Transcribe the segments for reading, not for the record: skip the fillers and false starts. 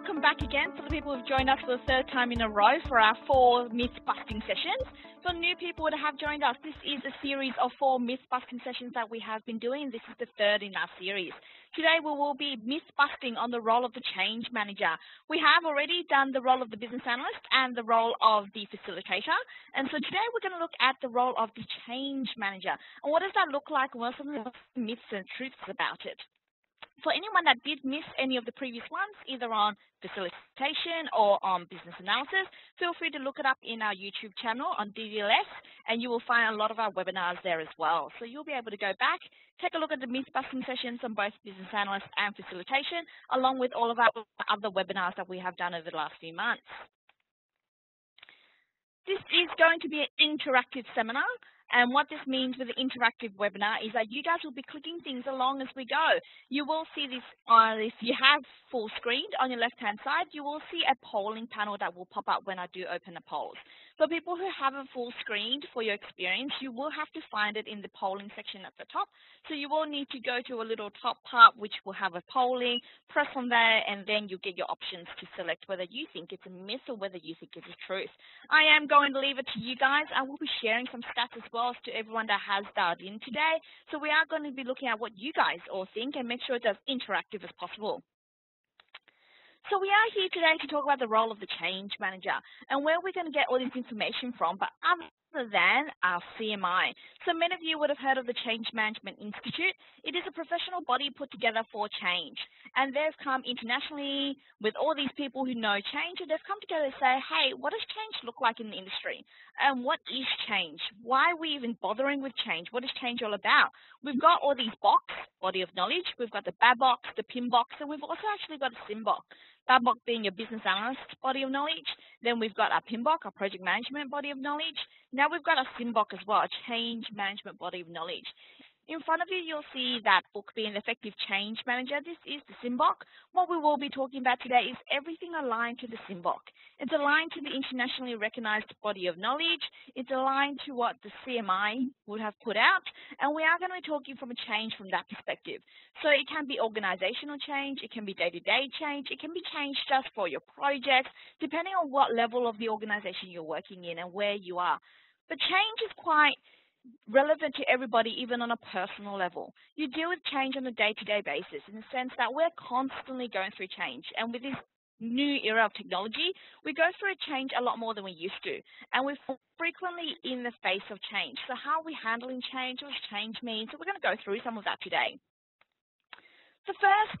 welcome back again to the people who've joined us for the third time in a row for our four myth-busting sessions. For new people that have joined us, this is a series of four myth-busting sessions that we have been doing. This is the third in our series. Today we will be myth-busting on the role of the change manager. We have already done the role of the business analyst and the role of the facilitator. And so today we're going to look at the role of the change manager. And what does that look like, and what are some of the myths and truths about it? For anyone that did miss any of the previous ones, either on facilitation or on business analysis, feel free to look it up in our YouTube channel on DDLS, and you will find a lot of our webinars there as well. So you'll be able to go back, take a look at the myth-busting sessions on both business analyst and facilitation, along with all of our other webinars that we have done over the last few months. This is going to be an interactive seminar. And what this means with the interactive webinar is that you guys will be clicking things along as we go. You will see this, if you have full screen on your left-hand side, you will see a polling panel that will pop up when I do open the polls. For people who haven't full screened for your experience, you will have to find it in the polling section at the top. So you will need to go to a little top part which will have a polling, press on there, and then you'll get your options to select whether you think it's a myth or whether you think it's a truth. I am going to leave it to you guys. I will be sharing some stats as well to everyone that has dialed in today. So we are going to be looking at what you guys all think and make sure it's as interactive as possible. So we are here today to talk about the role of the change manager and where we're going to get all this information from, but other than our CMI. So many of you would have heard of the Change Management Institute. It is a professional body put together for change. And they've come internationally with all these people who know change, and they've come together to say, hey, what does change look like in the industry? And what is change? Why are we even bothering with change? What is change all about? We've got all these BOKs, body of knowledge. We've got the BABOK, the PMBOK, and we've also actually got a SIMBOK. BABOK being your business analyst body of knowledge. Then we've got our PMBOK, our project management body of knowledge. Now we've got our SIMBOK as well, a change management body of knowledge. In front of you, you'll see that book, Being an Effective Change Manager. This is the SIMBOK. What we will be talking about today is everything aligned to the SIMBOK. It's aligned to the internationally recognized body of knowledge. It's aligned to what the CMI would have put out. And we are going to be talking from a change from that perspective. So it can be organizational change. It can be day-to-day change. It can be change just for your projects, depending on what level of the organization you're working in and where you are. But change is quite relevant to everybody, even on a personal level. You deal with change on a day-to-day basis in the sense that we're constantly going through change. And with this new era of technology, we go through a change a lot more than we used to. And we're frequently in the face of change. So how are we handling change? What does change mean? So we're going to go through some of that today. The first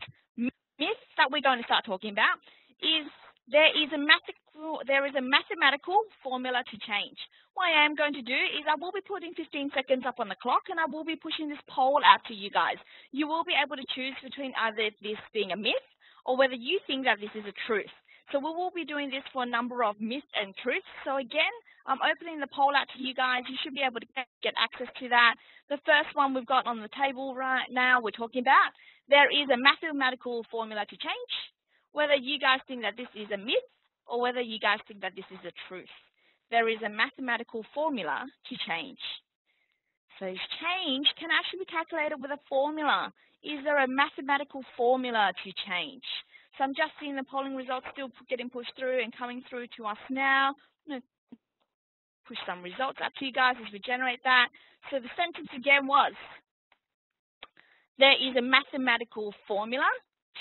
myth that we're going to start talking about is there is a mathematical formula to change. What I am going to do is I will be putting 15 seconds up on the clock, and I will be pushing this poll out to you guys. You will be able to choose between either this being a myth or whether you think that this is a truth. So we will be doing this for a number of myths and truths. So again, I'm opening the poll out to you guys. You should be able to get access to that. The first one we've got on the table right now we're talking about, there is a mathematical formula to change. Whether you guys think that this is a myth or whether you guys think that this is a truth. There is a mathematical formula to change. So change can actually be calculated with a formula. Is there a mathematical formula to change? So I'm just seeing the polling results still getting pushed through and coming through to us now. I'm going to push some results up to you guys as we generate that. So the sentence again was, there is a mathematical formula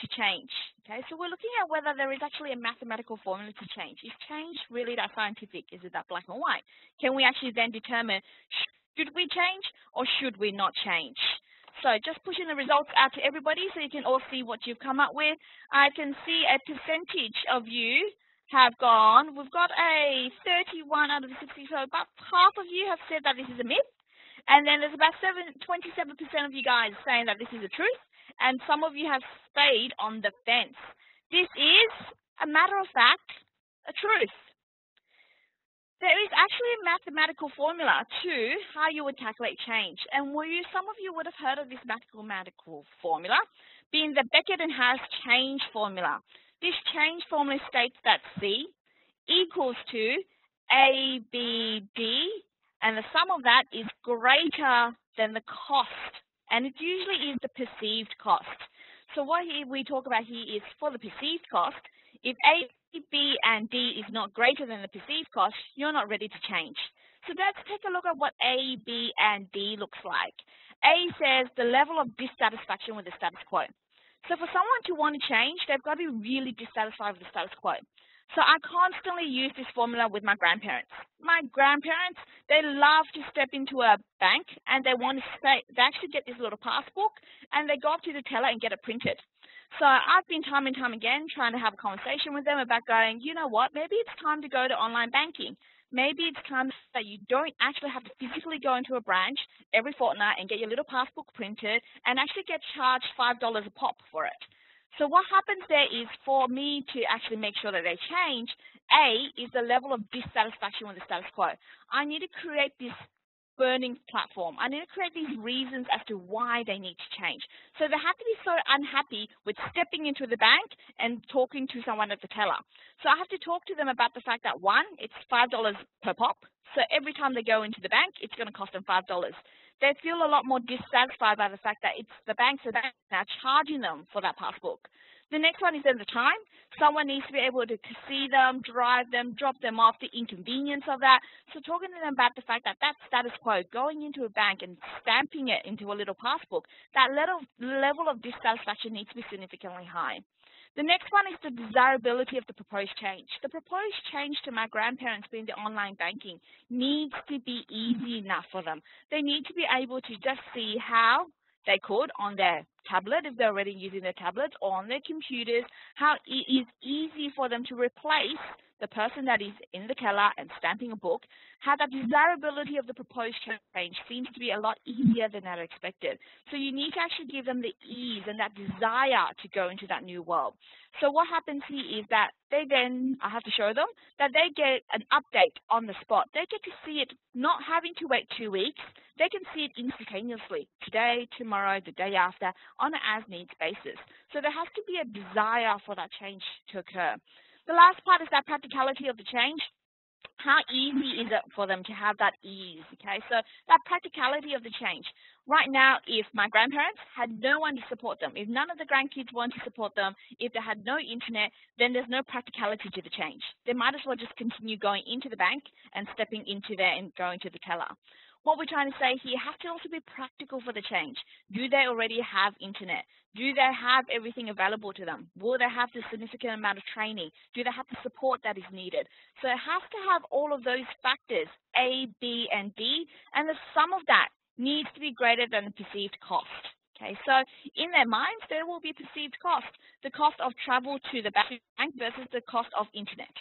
to change. Okay, so we're looking at whether there is actually a mathematical formula to change. Is change really that scientific? Is it that black and white? Can we actually then determine should we change or should we not change? So just pushing the results out to everybody so you can all see what you've come up with. I can see a percentage of you have gone. We've got a 31 out of the 60, so about half of you have said that this is a myth. And then there's about 27% of you guys saying that this is a truth. And some of you have stayed on the fence. This is, a matter of fact, a truth. There is actually a mathematical formula to how you would calculate change. And some of you would have heard of this mathematical formula, being the Beckett and Harris change formula. This change formula states that C equals to ABD, and the sum of that is greater than the cost. And it usually is the perceived cost. So what we talk about here is for the perceived cost, If A, B, and D is not greater than the perceived cost, you're not ready to change. So let's take a look at what A, B, and D looks like. A says the level of dissatisfaction with the status quo. So for someone to want to change, they've got to be really dissatisfied with the status quo. So I constantly use this formula with my grandparents. My grandparents, they love to step into a bank and they want to stay, they actually get this little passbook and they go up to the teller and get it printed. So I've been time and time again trying to have a conversation with them about going, you know what, maybe it's time to go to online banking. Maybe it's time that you don't actually have to physically go into a branch every fortnight and get your little passbook printed and actually get charged $5 a pop for it. So what happens there is, for me to actually make sure that they change, A is the level of dissatisfaction with the status quo. I need to create this burning platform. I need to create these reasons as to why they need to change. So they have to be so unhappy with stepping into the bank and talking to someone at the teller. So I have to talk to them about the fact that, one, it's $5 per pop. So every time they go into the bank, it's going to cost them $5. They feel a lot more dissatisfied by the fact that it's the banks that are now charging them for that passbook. The next one is then the time. Someone needs to be able to see them, drive them, drop them off, the inconvenience of that. So talking to them about the fact that that status quo, going into a bank and stamping it into a little passbook, that level of dissatisfaction needs to be significantly high. The next one is the desirability of the proposed change. The proposed change to my grandparents being the online banking needs to be easy enough for them. They need to be able to just see how they could on their tablet, if they're already using their tablets, or on their computers, how it is easy for them to replace the person that is in the teller and stamping a book, how the desirability of the proposed change seems to be a lot easier than they expected. So you need to actually give them the ease and that desire to go into that new world. So what happens here is that they then, I have to show them, that they get an update on the spot. They get to see it, not having to wait 2 weeks. They can see it instantaneously, today, tomorrow, the day after, on an as-needs basis. So there has to be a desire for that change to occur. The last part is that practicality of the change. How easy is it for them to have that ease? Okay, so that practicality of the change. Right now, if my grandparents had no one to support them, if none of the grandkids wanted to support them, if they had no internet, then there's no practicality to the change. They might as well just continue going into the bank and stepping into there and going to the teller. What we're trying to say here has to also be practical for the change. Do they already have internet? Do they have everything available to them? Will they have the significant amount of training? Do they have the support that is needed? So it has to have all of those factors, A, B, and D, and the sum of that needs to be greater than the perceived cost. Okay, so in their minds, there will be perceived cost, the cost of travel to the bank versus the cost of internet.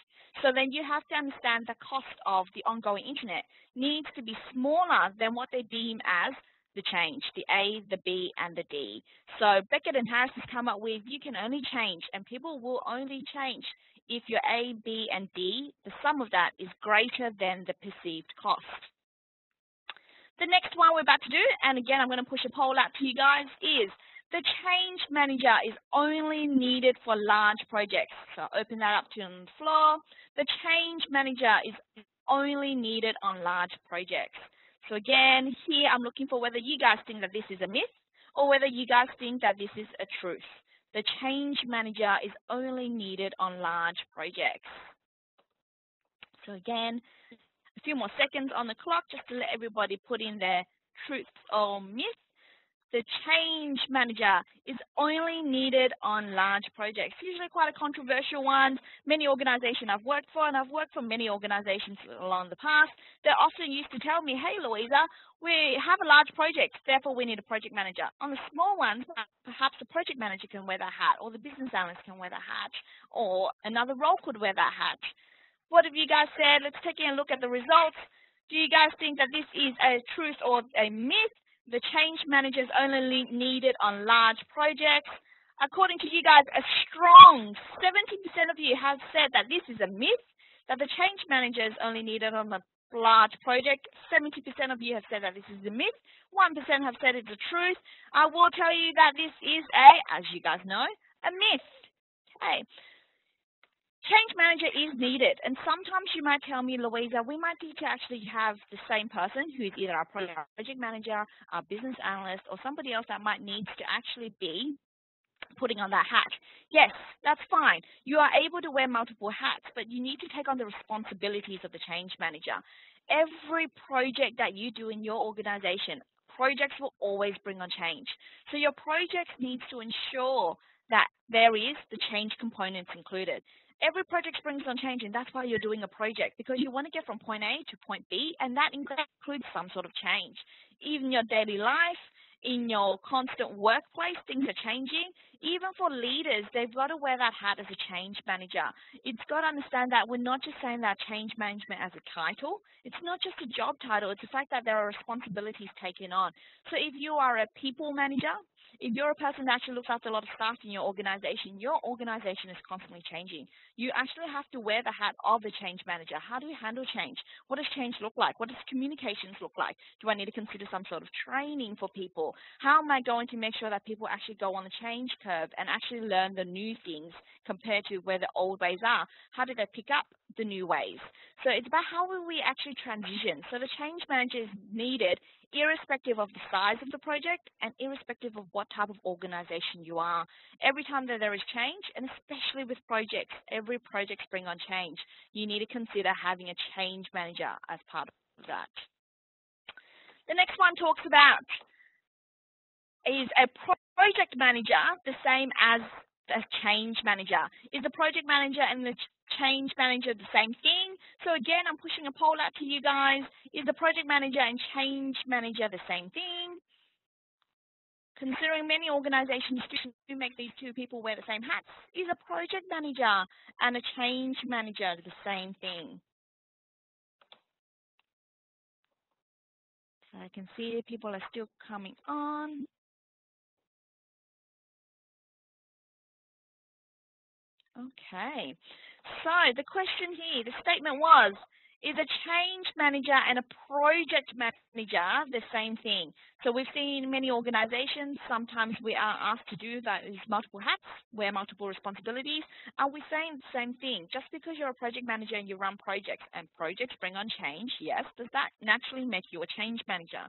So then you have to understand the cost of the ongoing internet needs to be smaller than what they deem as the change, the A, the B, and the D. So Beckett and Harris has come up with, you can only change, and people will only change if your A, B, and D, the sum of that is greater than the perceived cost. The next one we're about to do, and again, I'm going to push a poll out to you guys, is the change manager is only needed for large projects. So open that up to on the floor. The change manager is only needed on large projects. So again, here I'm looking for whether you guys think that this is a myth or whether you guys think that this is a truth. The change manager is only needed on large projects. So again, a few more seconds on the clock just to let everybody put in their truth or myth. The change manager is only needed on large projects. Usually quite a controversial one. Many organizations I've worked for, and I've worked for many organizations along the past, they often used to tell me, hey, Louisa, we have a large project, therefore we need a project manager. On the small ones, perhaps the project manager can wear that hat, or the business analyst can wear that hat, or another role could wear that hat. What have you guys said? Let's take a look at the results. Do you guys think that this is a truth or a myth? The change manager is only needed on large projects. According to you guys, a strong 70% of you have said that this is a myth, that the change manager is only needed on a large project. 70% of you have said that this is a myth. 1% have said it's the truth. I will tell you that this is a, as you guys know, a myth. Okay. Change manager is needed, and sometimes you might tell me, Louisa, we might need to actually have the same person who is either our project manager, our business analyst, or somebody else that might need to actually be putting on that hat. Yes, that's fine. You are able to wear multiple hats, but you need to take on the responsibilities of the change manager. Every project that you do in your organization, projects will always bring on change. So your project needs to ensure that there is the change components included. Every project brings on change, and that's why you're doing a project, because you want to get from point A to point B, and that includes some sort of change. Even your daily life, in your constant workplace, things are changing. Even for leaders, they've got to wear that hat as a change manager. It's got to understand that we're not just saying that change management as a title. It's not just a job title. It's the fact that there are responsibilities taken on. So if you are a people manager, if you're a person that actually looks after a lot of staff in your organization is constantly changing. You actually have to wear the hat of the change manager. How do you handle change? What does change look like? What does communications look like? Do I need to consider some sort of training for people? How am I going to make sure that people actually go on the change curve and actually learn the new things compared to where the old ways are? How do they pick up the new ways? So it's about how will we actually transition. So the change manager is needed irrespective of the size of the project and irrespective of what type of organization you are. Every time that there is change, and especially with projects, every project brings on change. You need to consider having a change manager as part of that. The next one talks about, is a project manager the same as a change manager? Is the project manager and the change manager the same thing? So again, I'm pushing a poll out to you guys. Is the project manager and change manager the same thing? Considering many organizations do make these two people wear the same hats, is a project manager and a change manager the same thing? So I can see people are still coming on. Okay. So the question here, the statement was, is a change manager and a project manager the same thing? So we've seen many organizations, sometimes we are asked to do those multiple hats, wear multiple responsibilities. Are we saying the same thing? Just because you're a project manager and you run projects and projects bring on change, yes, does that naturally make you a change manager?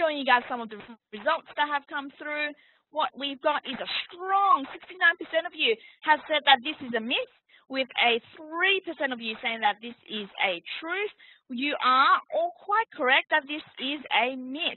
Showing you guys some of the results that have come through. What we've got is a strong 69% of you have said that this is a myth, with a 3% of you saying that this is a truth. You are all quite correct that this is a myth.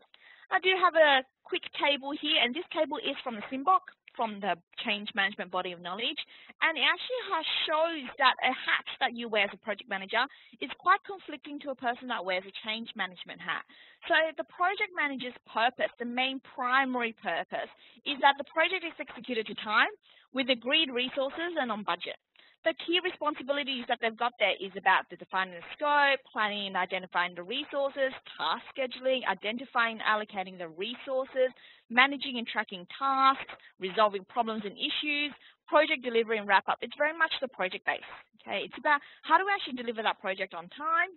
I do have a quick table here, and this table is from the SIMBOK, from the Change Management Body of Knowledge, and it actually shows that a hat that you wear as a project manager is quite conflicting to a person that wears a change management hat. So the project manager's purpose, the main primary purpose, is that the project is executed to time, with agreed resources and on budget. The key responsibilities that they've got there is about the defining the scope, planning and identifying the resources, task scheduling, identifying and allocating the resources, managing and tracking tasks, resolving problems and issues, project delivery and wrap up. It's very much the project base. Okay, it's about how do we actually deliver that project on time,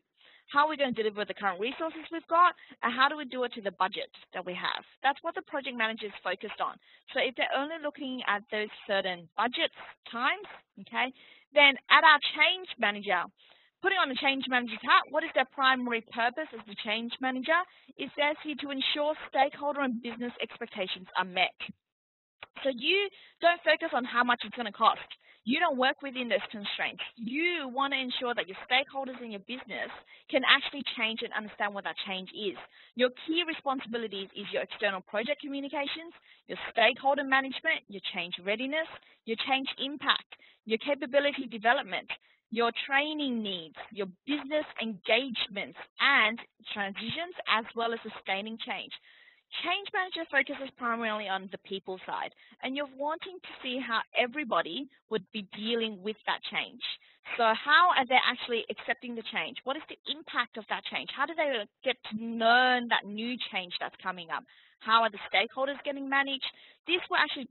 how are we going to deliver the current resources we've got, and how do we do it to the budget that we have? That's what the project manager is focused on. So if they're only looking at those certain budgets, times, okay, then at our change manager, putting on the change manager's hat, what is their primary purpose as the change manager? It says here to ensure stakeholder and business expectations are met. So you don't focus on how much it's going to cost. You don't work within those constraints. You want to ensure that your stakeholders in your business can actually change and understand what that change is. Your key responsibilities is your external project communications, your stakeholder management, your change readiness, your change impact, your capability development, your training needs, your business engagements and transitions, as well as sustaining change. Change manager focuses primarily on the people side, and you're wanting to see how everybody would be dealing with that change. So how are they actually accepting the change? What is the impact of that change? How do they get to learn that new change that's coming up? How are the stakeholders getting managed? This will actually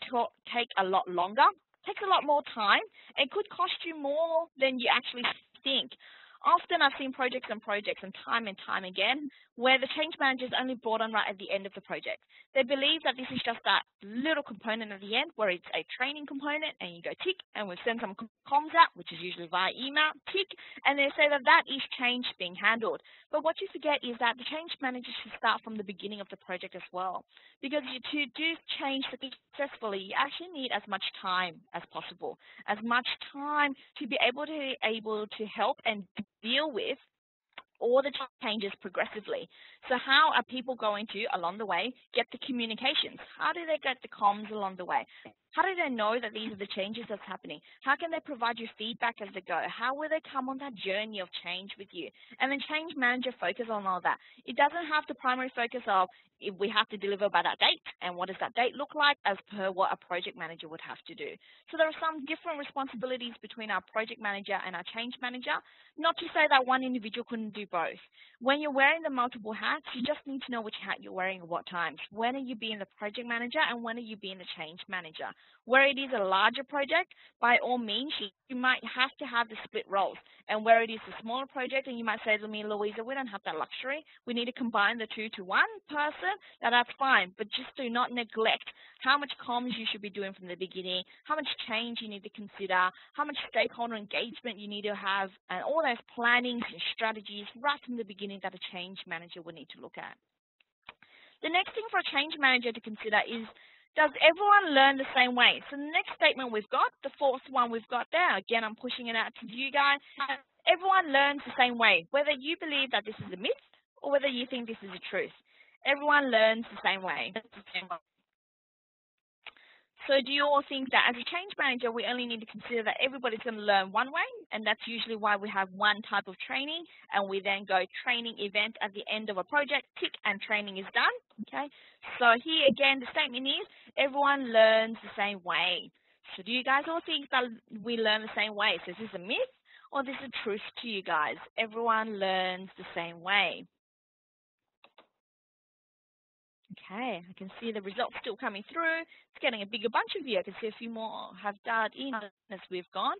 take a lot longer, takes a lot more time, and could cost you more than you actually think. Often I've seen projects and projects and time again where the change manager is only brought on right at the end of the project. They believe that this is just that little component at the end where it's a training component and you go tick and we send some comms out, which is usually via email, tick, and they say that that is change being handled. But what you forget is that the change manager should start from the beginning of the project as well, because to do change successfully, you actually need as much time as possible, as much time to be able to help and deal with all the changes progressively. So how are people going to, along the way, get the communications? How do they get the comms along the way? How do they know that these are the changes that's happening? How can they provide you feedback as they go? How will they come on that journey of change with you? And then change manager focus on all that. It doesn't have the primary focus of if we have to deliver by that date and what does that date look like as per what a project manager would have to do. So there are some different responsibilities between our project manager and our change manager, not to say that one individual couldn't do both. When you're wearing the multiple hats, you just need to know which hat you're wearing at what times. When are you being the project manager and when are you being the change manager? Where it is a larger project, by all means, you might have to have the split roles. And where it is a smaller project, and you might say to me, Louisa, we don't have that luxury. We need to combine the two to one person. Now, that's fine, but just do not neglect how much comms you should be doing from the beginning, how much change you need to consider, how much stakeholder engagement you need to have, and all those plannings and strategies right from the beginning that a change manager will need to look at. The next thing for a change manager to consider is, does everyone learn the same way? So the next statement we've got, the fourth one we've got there, again, I'm pushing it out to you guys. Everyone learns the same way, whether you believe that this is a myth or whether you think this is the truth. Everyone learns the same way. So do you all think that as a change manager, we only need to consider that everybody's going to learn one way, and that's usually why we have one type of training, and we then go training event at the end of a project, tick, and training is done? Okay, so here again, the statement is everyone learns the same way. So do you guys all think that we learn the same way? So is this a myth or is this a truth to you guys? Everyone learns the same way. Okay, I can see the results still coming through. It's getting a bigger bunch of you. I can see a few more have dialed in as we've gone.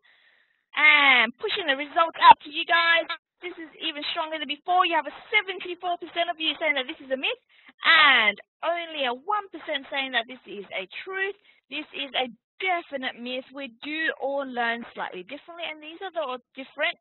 And pushing the results out to you guys. This is even stronger than before. You have a 74% of you saying that this is a myth and only a 1% saying that this is a truth. This is a definite myth. We do all learn slightly differently, and these are the different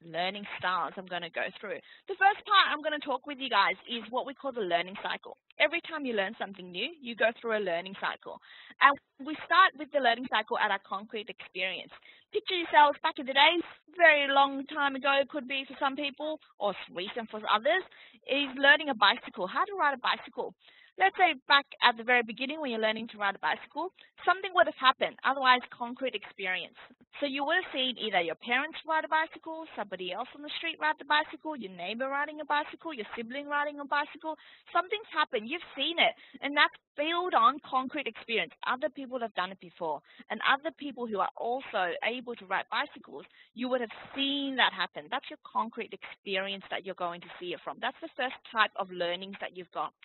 learning styles I'm going to go through. The first part I'm going to talk with you guys is what we call the learning cycle. Every time you learn something new, you go through a learning cycle. And we start with the learning cycle at our concrete experience. Picture yourselves back in the days, very long time ago, could be for some people, or recent for others, is learning a bicycle, how to ride a bicycle. Let's say back at the very beginning when you're learning to ride a bicycle, something would have happened, otherwise concrete experience. So you would have seen either your parents ride a bicycle, somebody else on the street ride the bicycle, your neighbor riding a bicycle, your sibling riding a bicycle. Something's happened, you've seen it, and that's built on concrete experience. Other people have done it before, and other people who are also able to ride bicycles, you would have seen that happen. That's your concrete experience that you're going to see it from. That's the first type of learnings that you've got.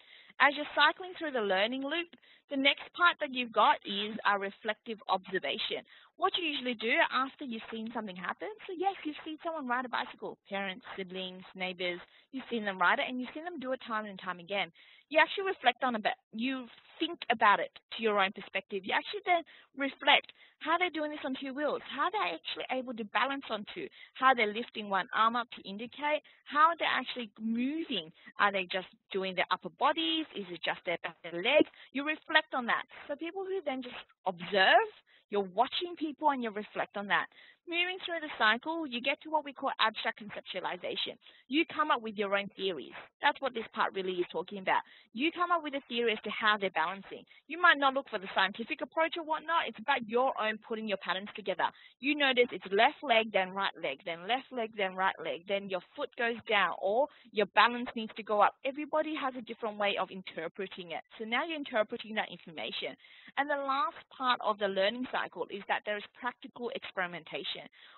As you're cycling through the learning loop, the next part that you've got is a reflective observation. What you usually do after you've seen something happen, so yes, you've seen someone ride a bicycle, parents, siblings, neighbors, you've seen them ride it and you've seen them do it time and time again. You actually reflect on it, you think about it to your own perspective. You actually then reflect how they're doing this on two wheels, how they're actually able to balance on two, how they're lifting one arm up to indicate, how they're actually moving. Are they just doing their upper bodies? Is it just their back and legs? You reflect on that. So people who then just observe, you're watching people and you reflect on that. Moving through the cycle, you get to what we call abstract conceptualization. You come up with your own theories. That's what this part really is talking about. You come up with a theory as to how they're balancing. You might not look for the scientific approach or whatnot. It's about your own putting your patterns together. You notice it's left leg, then right leg, then left leg, then right leg. Then your foot goes down or your balance needs to go up. Everybody has a different way of interpreting it. So now you're interpreting that information. And the last part of the learning cycle is that there is practical experimentation.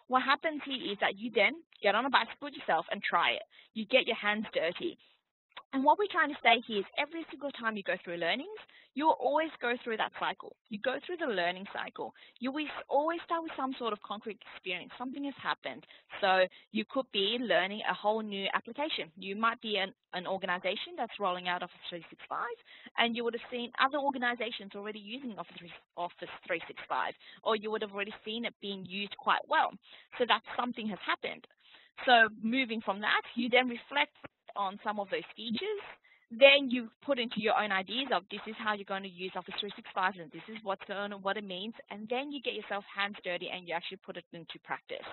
What happens here is that you then get on a bicycle yourself and try it. You get your hands dirty. And what we're trying to say here is every single time you go through learnings, you'll always go through that cycle. You go through the learning cycle. You always start with some sort of concrete experience. Something has happened. So you could be learning a whole new application. You might be an organization that's rolling out Office 365, and you would have seen other organizations already using Office 365, or you would have already seen it being used quite well. So that's something has happened. So moving from that, you then reflect on some of those features, then you put into your own ideas of this is how you're going to use Office 365 and this is what's going on, what it means, and then you get yourself hands dirty and you actually put it into practice.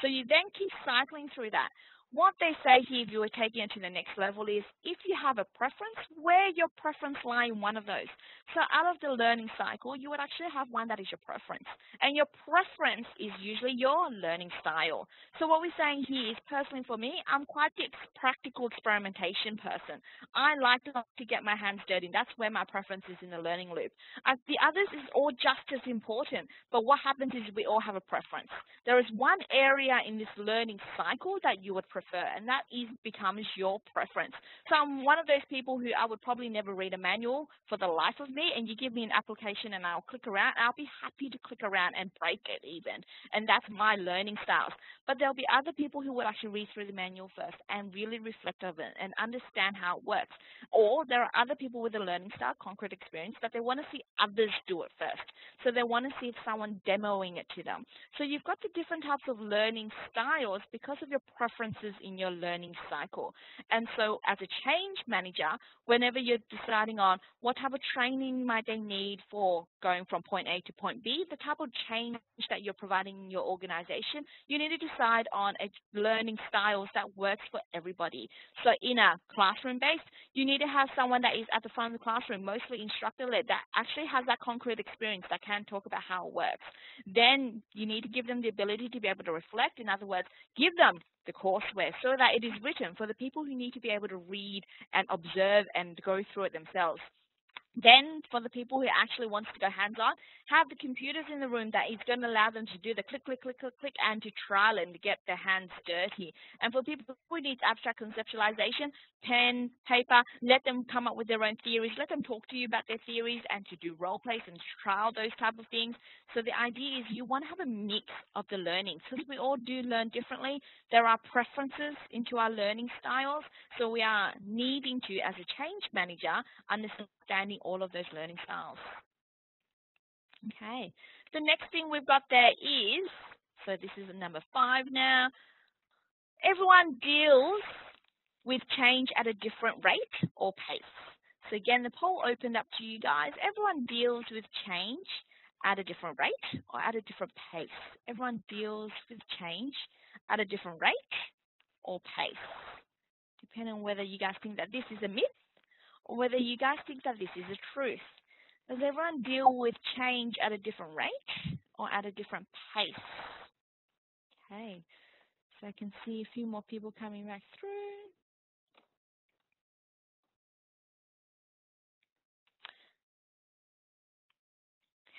So you then keep cycling through that. What they say here, if you were taking it to the next level, is if you have a preference, where your preference lies in one of those. So out of the learning cycle, you would actually have one that is your preference. And your preference is usually your learning style. So what we're saying here is, personally for me, I'm quite the practical experimentation person. I like to get my hands dirty. That's where my preference is in the learning loop. As the others is all just as important, but what happens is we all have a preference. There is one area in this learning cycle that you would prefer, and that becomes your preference. So I'm one of those people who I would probably never read a manual for the life of me, and you give me an application and I'll click around. I'll be happy to click around and break it even, and that's my learning styles. But there'll be other people who will actually read through the manual first and really reflect on it and understand how it works. Or there are other people with a learning style, concrete experience, that they want to see others do it first. So they want to see if someone demoing it to them. So you've got the different types of learning styles because of your preferences in your learning cycle. And so as a change manager, whenever you're deciding on what type of training might they need for going from point A to point B, the type of change that you're providing in your organization, you need to decide on a learning styles that works for everybody. So in a classroom based, you need to have someone that is at the front of the classroom, mostly instructor-led, that actually has that concrete experience, that can talk about how it works. Then you need to give them the ability to be able to reflect. In other words, give them the courseware so that it is written for the people who need to be able to read and observe and go through it themselves. Then for the people who actually wants to go hands-on, have the computers in the room that is going to allow them to do the click, click, click, click, click, and to trial and to get their hands dirty. And for people who need abstract conceptualization, pen, paper, let them come up with their own theories, let them talk to you about their theories and to do role plays and trial those type of things. So the idea is you want to have a mix of the learnings because we all do learn differently. There are preferences into our learning styles. So we are needing to, as a change manager, understanding all of those learning styles. Okay, the next thing we've got there is, so this is number 5 now, everyone deals with change at a different rate or pace. So again, the poll opened up to you guys. Everyone deals with change at a different rate or at a different pace. Everyone deals with change at a different rate or pace, depending on whether you guys think that this is a myth or whether you guys think that this is the truth. Does everyone deal with change at a different rate or at a different pace? Okay, so I can see a few more people coming back through.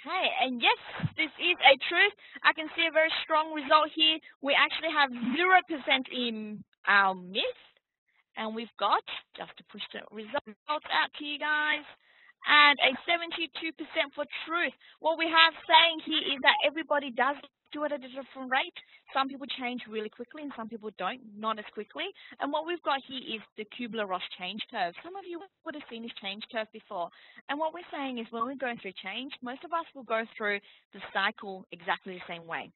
Okay, and yes, this is a truth. I can see a very strong result here. We actually have 0% in our myth. And we've got, just to push the results out to you guys, and a 72% for truth. What we have saying here is that everybody does do it at a different rate. Some people change really quickly and some people don't, not as quickly. And what we've got here is the Kubler-Ross change curve. Some of you would have seen this change curve before. And what we're saying is when we're going through change, most of us will go through the cycle exactly the same way.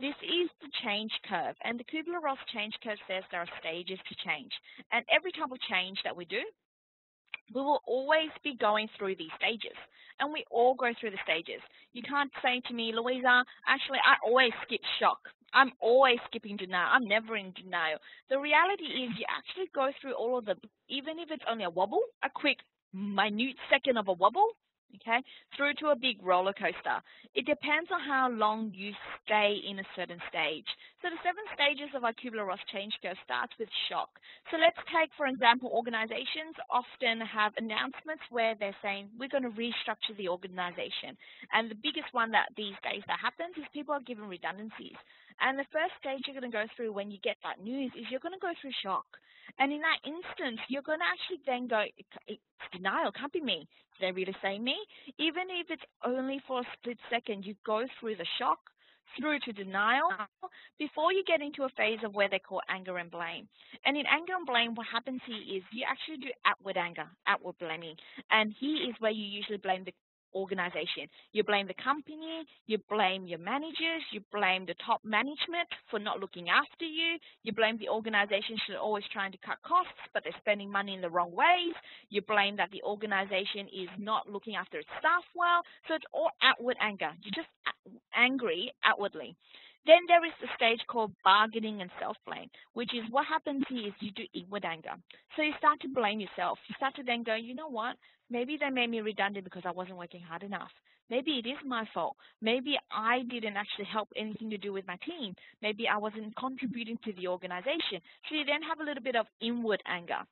This is the change curve, and the Kubler-Ross change curve says there are stages to change. And every type of change that we do, we will always be going through these stages, and we all go through the stages. You can't say to me, Louisa, actually, I always skip shock. I'm always skipping denial. I'm never in denial. The reality is you actually go through all of them, even if it's only a wobble, a quick, minute second of a wobble, okay, through to a big roller coaster. It depends on how long you stay in a certain stage. So the 7 stages of our Kubler-Ross change curve starts with shock. So let's take, for example, organizations often have announcements where they're saying, we're going to restructure the organization. And the biggest one that these days that happens is people are given redundancies. And the first stage you're going to go through when you get that news is you're going to go through shock. And in that instance, you're going to actually then go, it's denial, it can't be me. Did they really say me? Even if it's only for a split second, you go through the shock, through to denial, before you get into a phase of where they call anger and blame. And in anger and blame, what happens here is you actually do outward anger, outward blaming. And here is where you usually blame the organization. You blame the company, you blame your managers, you blame the top management for not looking after you, you blame the organizations for always trying to cut costs, but they're spending money in the wrong ways, you blame that the organization is not looking after its staff well. So it's all outward anger. You're just angry outwardly. Then there is the stage called bargaining and self-blame, which is what happens here is you do inward anger. So you start to blame yourself. You start to then go, you know what? Maybe they made me redundant because I wasn't working hard enough. Maybe it is my fault. Maybe I didn't actually help anything to do with my team. Maybe I wasn't contributing to the organization. So you then have a little bit of inward anger.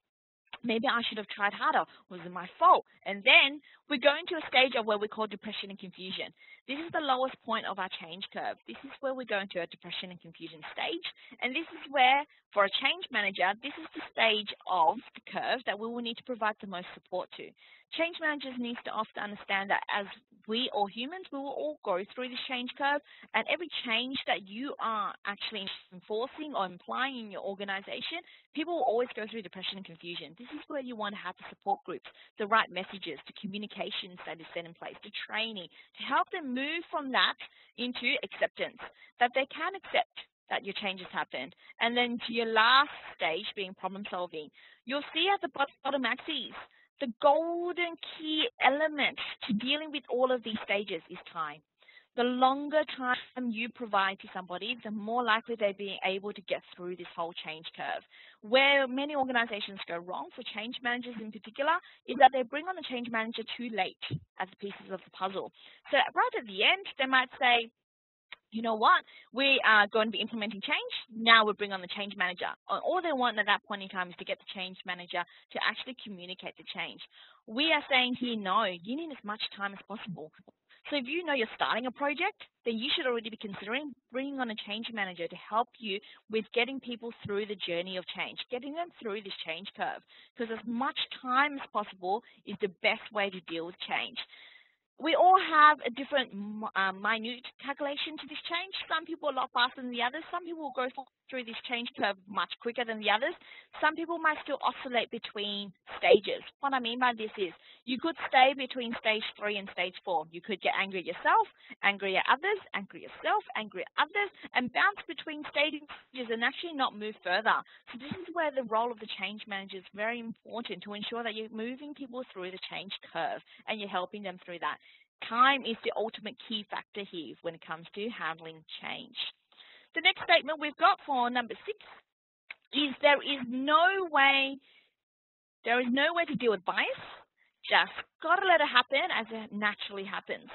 Maybe I should have tried harder. Was it my fault? And then we go into a stage of where we call depression and confusion. This is the lowest point of our change curve. This is where we go into a depression and confusion stage. And this is where, for a change manager, this is the stage of the curve that we will need to provide the most support to. Change managers need to often understand that as we all humans, we will all go through this change curve, and every change that you are actually enforcing or implying in your organization, people will always go through depression and confusion. This is where you want to have the support groups, the right messages, the communications that is set in place, the training, to help them move from that into acceptance, that they can accept that your changes happened. And then to your last stage being problem solving. You'll see at the bottom axis, the golden key element to dealing with all of these stages is time. The longer time you provide to somebody, the more likely they're being able to get through this whole change curve. Where many organizations go wrong, for change managers in particular, is that they bring on the change manager too late as pieces of the puzzle. So right at the end, they might say, you know what, we are going to be implementing change, now we'll bring on the change manager. All they want at that point in time is to get the change manager to actually communicate the change. We are saying here, no, you need as much time as possible. So if you know you're starting a project, then you should already be considering bringing on a change manager to help you with getting people through the journey of change, getting them through this change curve, because as much time as possible is the best way to deal with change. We all have a different minute calculation to this change. Some people are a lot faster than the others. Some people will go through this change curve much quicker than the others. Some people might still oscillate between stages. What I mean by this is you could stay between stage 3 and stage 4. You could get angry at yourself, angry at others, angry at yourself, angry at others, and bounce between stages and actually not move further. So this is where the role of the change manager is very important to ensure that you're moving people through the change curve and you're helping them through that. Time is the ultimate key factor here when it comes to handling change. The next statement we've got for number 6 is there is no way to deal with bias. Just gotta let it happen as it naturally happens.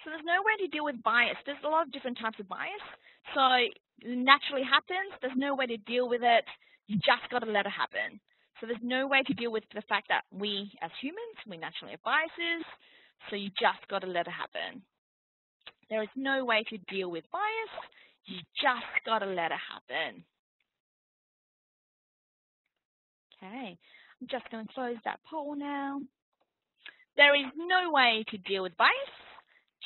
So there's no way to deal with bias. There's a lot of different types of bias. So it naturally happens, there's no way to deal with it, you just gotta let it happen. So there's no way to deal with the fact that we as humans, we naturally have biases. So you just got to let it happen. There is no way to deal with bias. You just got to let it happen. Okay, I'm just going to close that poll now. There is no way to deal with bias.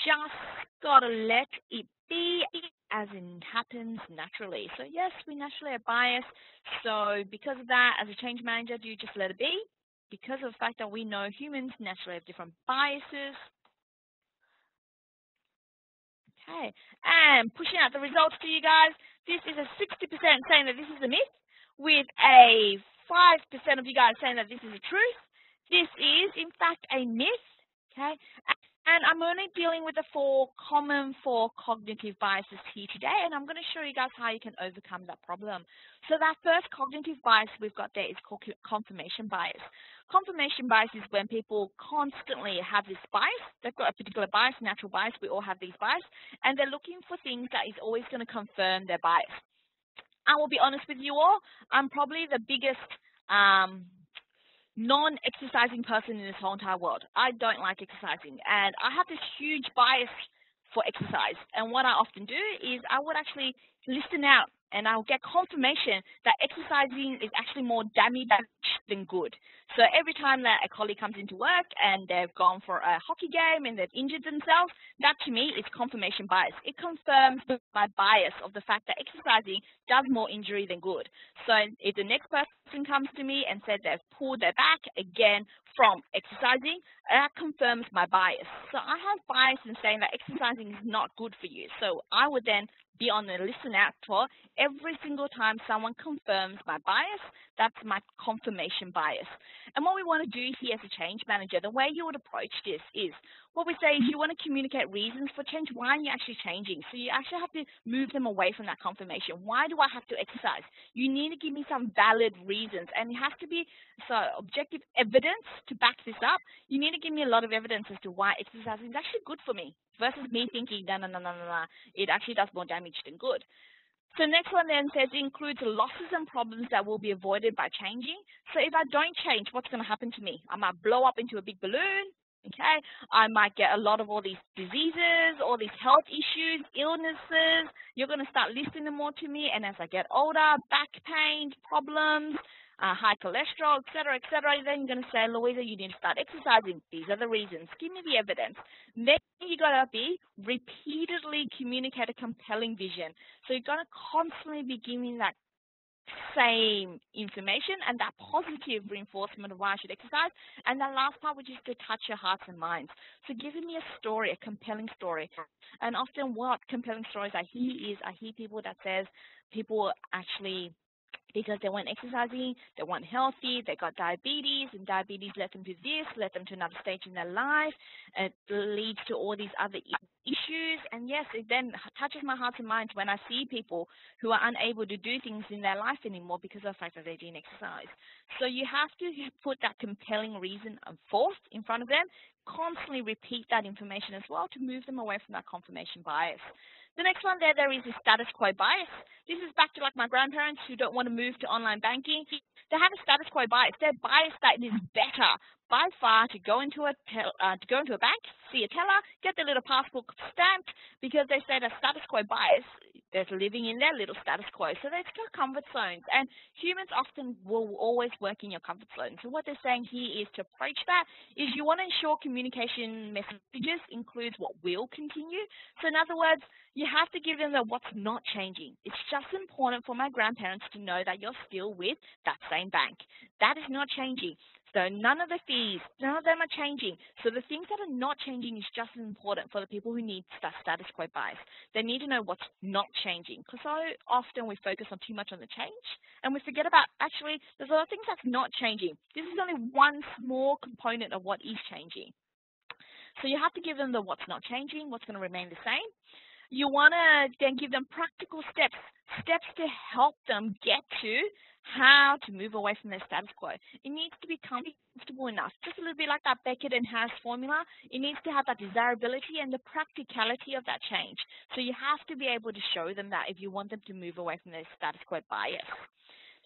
Just got to let it be as it happens naturally. So yes, we naturally have bias. So because of that, as a change manager, do you just let it be? Because of the fact that we know humans naturally have different biases. Okay, and pushing out the results to you guys. This is a 60% saying that this is a myth, with a 5% of you guys saying that this is a truth. This is, in fact, a myth, okay? And I'm only dealing with the four common cognitive biases here today, and I'm going to show you guys how you can overcome that problem. So that first cognitive bias we've got there is called confirmation bias. Confirmation bias is when people constantly have this bias. They've got a particular bias, natural bias. We all have these biases, and they're looking for things that is always going to confirm their bias. I will be honest with you all. I'm probably the biggest non-exercising person in this whole entire world. I don't like exercising, and I have this huge bias for exercise. And what I often do is I would actually listen out and I'll get confirmation that exercising is actually more damage than good. So every time that a colleague comes into work and they've gone for a hockey game and they've injured themselves, that to me is confirmation bias. It confirms my bias of the fact that exercising does more injury than good. So if the next person comes to me and says they've pulled their back again from exercising, that confirms my bias. So I have bias in saying that exercising is not good for you. So I would then be on the listen out for every single time someone confirms my bias. That's my confirmation bias. And what we want to do here as a change manager, the way you would approach this is, what we say is you want to communicate reasons for change, why you're actually changing. So you actually have to move them away from that confirmation. Why do I have to exercise? You need to give me some valid reasons, and it has to be so objective evidence to back this up. You need to give me a lot of evidence as to why exercising is actually good for me versus me thinking, no, no, no, no, no, no, it actually does more damage than good. So next one then says includes losses and problems that will be avoided by changing. So if I don't change, what's going to happen to me? I might blow up into a big balloon, okay? I might get a lot of all these diseases, all these health issues, illnesses. You're going to start listing them more to me. And as I get older, back pain, problems, high cholesterol, et cetera, then you're going to say, Louisa, you need to start exercising. These are the reasons. Give me the evidence. Next, you gotta be repeatedly communicate a compelling vision. So you're gonna constantly be giving that same information and that positive reinforcement of why I should exercise. And the last part, which is to touch your hearts and minds. So giving me a story, a compelling story. And often what compelling stories I hear is, I hear people that says people actually, because they weren't exercising, they weren't healthy, they got diabetes, and diabetes led them to this, led them to another stage in their life, it leads to all these other issues. And yes, it then touches my heart and mind when I see people who are unable to do things in their life anymore because of the fact that they didn't exercise. So you have to put that compelling reason forth in front of them, constantly repeat that information as well to move them away from that confirmation bias. The next one there is a status quo bias. This is back to like my grandparents who don't want to move to online banking. They have a status quo bias. They're biased that it is better by far to go into a bank, see a teller, get their little passport stamped, because they say that status quo bias, they're living in their little status quo. So they've got comfort zones, and humans often will always work in your comfort zone. So what they're saying here is to approach that is you want to ensure communication messages includes what will continue. So in other words, you have to give them the what's not changing. It's just important for my grandparents to know that you're still with that same bank. That is not changing. So none of the fees, none of them are changing. So the things that are not changing is just as important for the people who need that status quo bias. They need to know what's not changing, because so often we focus on too much on the change and we forget about actually there's a lot of things that's not changing. This is only one small component of what is changing. So you have to give them the what's not changing, what's going to remain the same. You want to then give them practical steps to help them get to how to move away from their status quo. It needs to be comfortable enough, just a little bit like that Beckett and Harris formula. It needs to have that desirability and the practicality of that change. So you have to be able to show them that if you want them to move away from their status quo bias.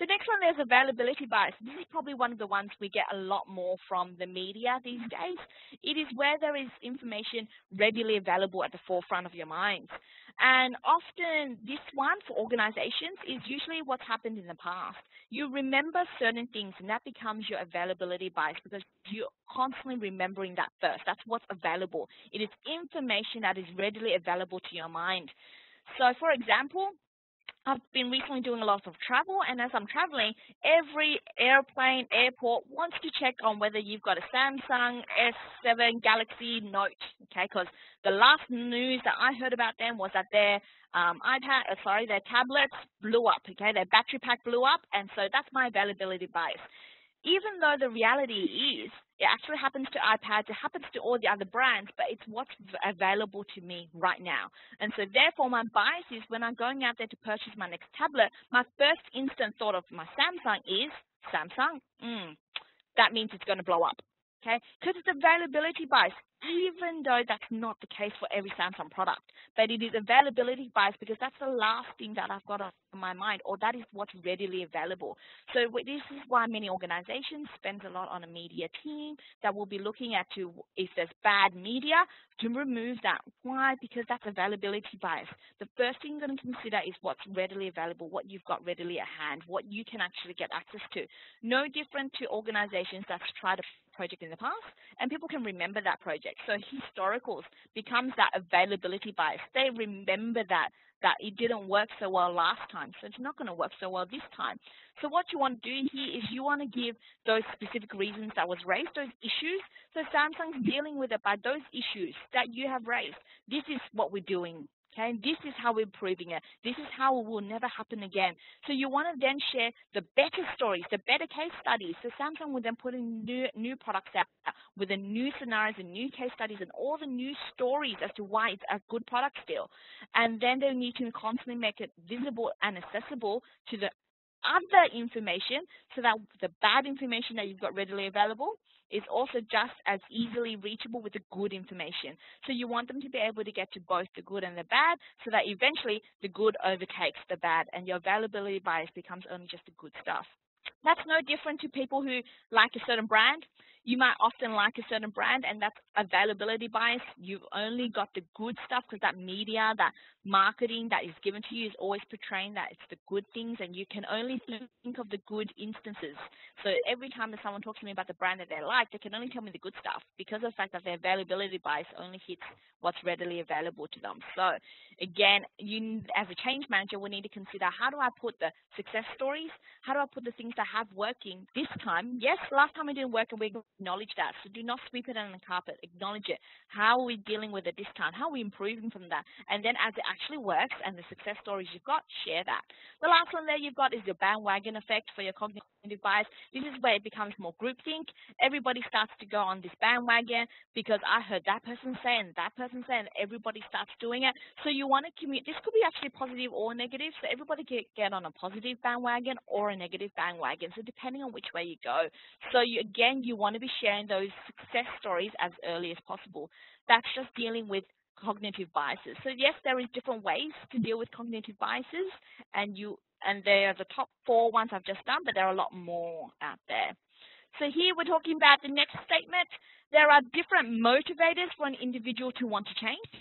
The next one, there's availability bias. This is probably one of the ones we get a lot more from the media these days. It is where there is information readily available at the forefront of your minds. And often this one for organizations is usually what's happened in the past. You remember certain things and that becomes your availability bias because you're constantly remembering that first. That's what's available. It is information that is readily available to your mind. So for example, I've been recently doing a lot of travel, and as I'm traveling, every airplane, airport wants to check on whether you've got a Samsung S7 Galaxy Note, okay, because the last news that I heard about them was that their their tablets blew up, okay, their battery pack blew up, and so that's my availability bias. Even though the reality is, it actually happens to iPads, it happens to all the other brands, but it's what's available to me right now. And so therefore my bias is when I'm going out there to purchase my next tablet, my first instant thought of my Samsung is, Samsung, that means it's going to blow up. Okay, so it's availability bias, even though that's not the case for every Samsung product. But it is availability bias because that's the last thing that I've got on my mind, or that is what's readily available. So this is why many organizations spend a lot on a media team that will be looking at if there's bad media, to remove that. Why? Because that's availability bias. The first thing you're going to consider is what's readily available, what you've got readily at hand, what you can actually get access to. No different to organizations that's tried to project in the past, and people can remember that project. So historicals becomes that availability bias. They remember that it didn't work so well last time, so it's not going to work so well this time. So what you want to do here is you want to give those specific reasons that was raised, those issues. So Samsung's dealing with it by those issues that you have raised. This is what we're doing. Okay, this is how we're improving it. This is how it will never happen again. So you want to then share the better stories, the better case studies. So Samsung will then put in new products out with the new scenarios and new case studies and all the new stories as to why it's a good product still. And then they need to constantly make it visible and accessible to the other information, so that the bad information that you've got readily available is also just as easily reachable with the good information. So you want them to be able to get to both the good and the bad, so that eventually the good overtakes the bad and your availability bias becomes only just the good stuff. That's no different to people who like a certain brand. You might often like a certain brand, and that's availability bias. You've only got the good stuff because that media, that marketing that is given to you is always portraying that it's the good things, and you can only think of the good instances. So every time that someone talks to me about the brand that they like, they can only tell me the good stuff because of the fact that their availability bias only hits what's readily available to them. So again, you as a change manager will need to consider, how do I put the success stories? How do I put the things that have working this time? Yes, last time it didn't work, and we acknowledge that. So do not sweep it under the carpet. Acknowledge it. How are we dealing with it this time? How are we improving from that? And then as it actually works and the success stories you've got, share that. The last one there you've got is your bandwagon effect for your cognitive bias. This is where it becomes more groupthink. Everybody starts to go on this bandwagon because I heard that person say and that person say, and everybody starts doing it. So you want to commute. This could be actually positive or negative. So everybody can get on a positive bandwagon or a negative bandwagon. So depending on which way you go. So you want to be sharing those success stories as early as possible. That's just dealing with cognitive biases. So yes, there is different ways to deal with cognitive biases, and they are the top 4 ones I've just done, but there are a lot more out there. So here we're talking about the next statement. There are different motivators for an individual to want to change.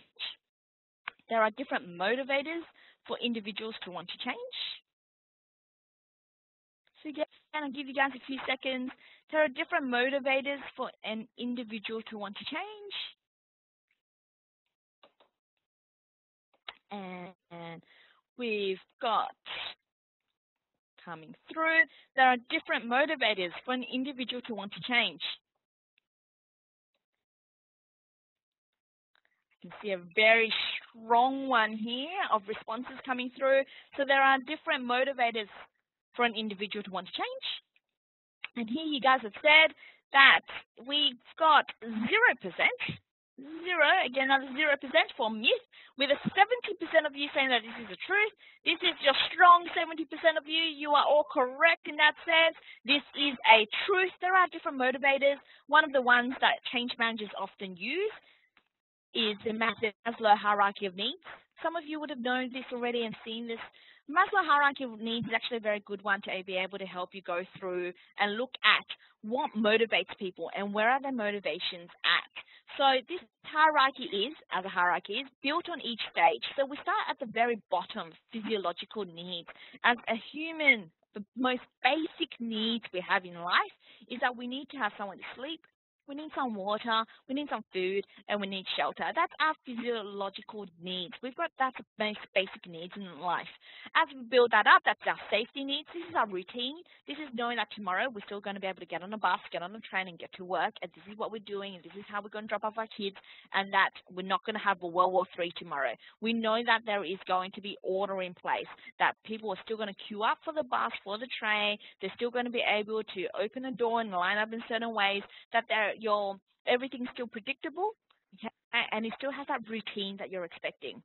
There are different motivators for individuals to want to change. So again, I'll give you guys a few seconds. There are different motivators for an individual to want to change. And we've got coming through. There are different motivators for an individual to want to change. You can see a very strong one here of responses coming through. So there are different motivators for an individual to want to change. And here you guys have said that we've got 0%, again, another 0% for myth, with a 70% of you saying that this is the truth. This is your strong 70% of you. You are all correct in that sense. This is a truth. There are different motivators. One of the ones that change managers often use is the Maslow hierarchy of needs. Some of you would have known this already and seen this. Maslow hierarchy of needs is actually a very good one to be able to help you go through and look at what motivates people and where are their motivations at. So this hierarchy is, as a hierarchy is, built on each stage. So we start at the very bottom, physiological needs. As a human, the most basic needs we have in life is that we need to have someone to sleep, we need some water, we need some food, and we need shelter. That's our physiological needs. We've got that basic needs in life. As we build that up, that's our safety needs. This is our routine. This is knowing that tomorrow we're still going to be able to get on a bus, get on a train, and get to work. And this is what we're doing, and this is how we're going to drop off our kids, and that we're not going to have a World War III tomorrow. We know that there is going to be order in place, that people are still going to queue up for the bus, for the train. They're still going to be able to open a door and line up in certain ways, that they're everything's still predictable, okay? And it still has that routine that you're expecting.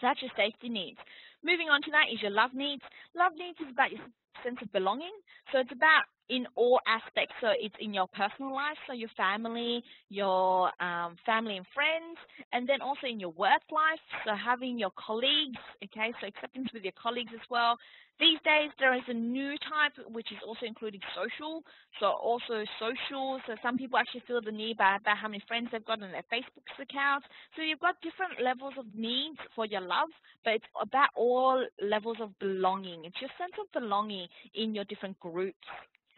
So that's your safety needs. Moving on to that is your love needs. Love needs is about your sense of belonging. So it's about in all aspects. So it's in your personal life, so your family and friends, and then also in your work life, so having your colleagues, okay, so acceptance with your colleagues as well. These days there is a new type which is also including social, so also social, so some people actually feel the need about how many friends they've got on their Facebook account. So you've got different levels of needs for your love, but it's about all levels of belonging. It's your sense of belonging in your different groups.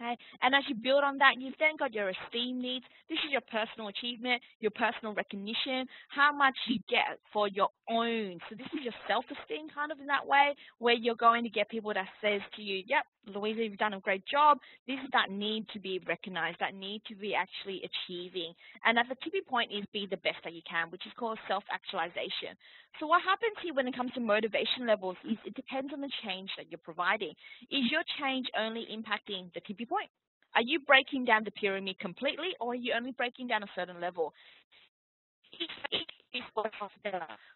Okay. And as you build on that, you've then got your esteem needs. This is your personal achievement, your personal recognition, how much you get for your own. So this is your self-esteem kind of in that way, where you're going to get people that says to you, yep, Louisa, you've done a great job. This is that need to be recognized, that need to be actually achieving. And at the tipping point is be the best that you can, which is called self-actualization. So what happens here when it comes to motivation levels is it depends on the change that you're providing. Is your change only impacting the tipping point? Are you breaking down the pyramid completely, or are you only breaking down a certain level?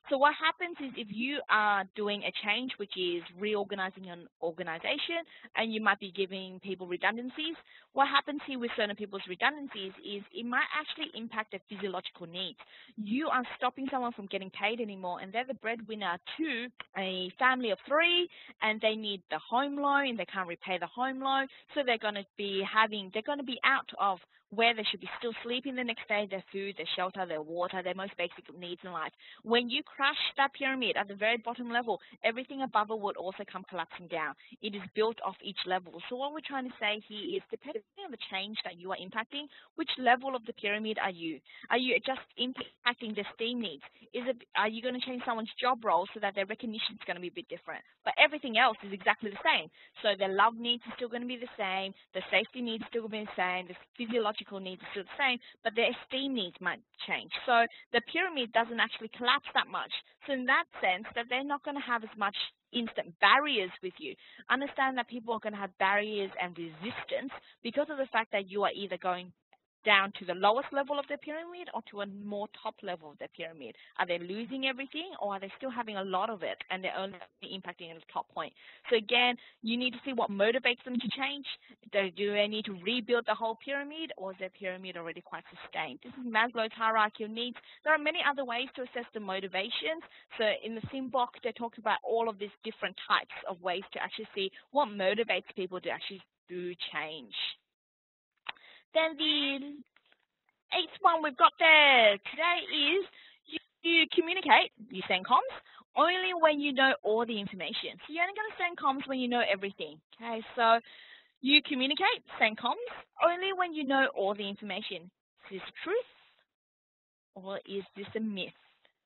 So what happens is if you are doing a change, which is reorganizing an organization, and you might be giving people redundancies, what happens here with certain people's redundancies is it might actually impact their physiological needs. You are stopping someone from getting paid anymore, and they're the breadwinner to a family of three, and they need the home loan, and they can't repay the home loan, so they're going to be out of where they should be still sleeping the next day, their food, their shelter, their water, their most basic needs in life. When you crash that pyramid at the very bottom level, everything above it would also come collapsing down. It is built off each level. So what we're trying to say here is, depending on the change that you are impacting, which level of the pyramid are you? Are you just impacting their STEAM needs? Are you going to change someone's job role so that their recognition is going to be a bit different? But everything else is exactly the same. So their love needs are still going to be the same, their safety needs are still going to be the same, their physiological needs are still the same, but their esteem needs might change. So the pyramid doesn't actually collapse that much. So in that sense, that they're not going to have as much instant barriers with you. Understand that people are going to have barriers and resistance because of the fact that you are either going down to the lowest level of the pyramid or to a more top level of the pyramid. Are they losing everything, or are they still having a lot of it and they're only impacting at the top point? So again, you need to see what motivates them to change. Do they need to rebuild the whole pyramid, or is their pyramid already quite sustained? This is Maslow's hierarchy of needs. There are many other ways to assess the motivations. So in the SIMBOK, they talk about all of these different types of ways to actually see what motivates people to actually do change. Then the eighth one we've got there today is you communicate, you send comms, only when you know all the information. So you're only going to send comms when you know everything. Okay, so you communicate, send comms, only when you know all the information. Is this truth, or is this a myth?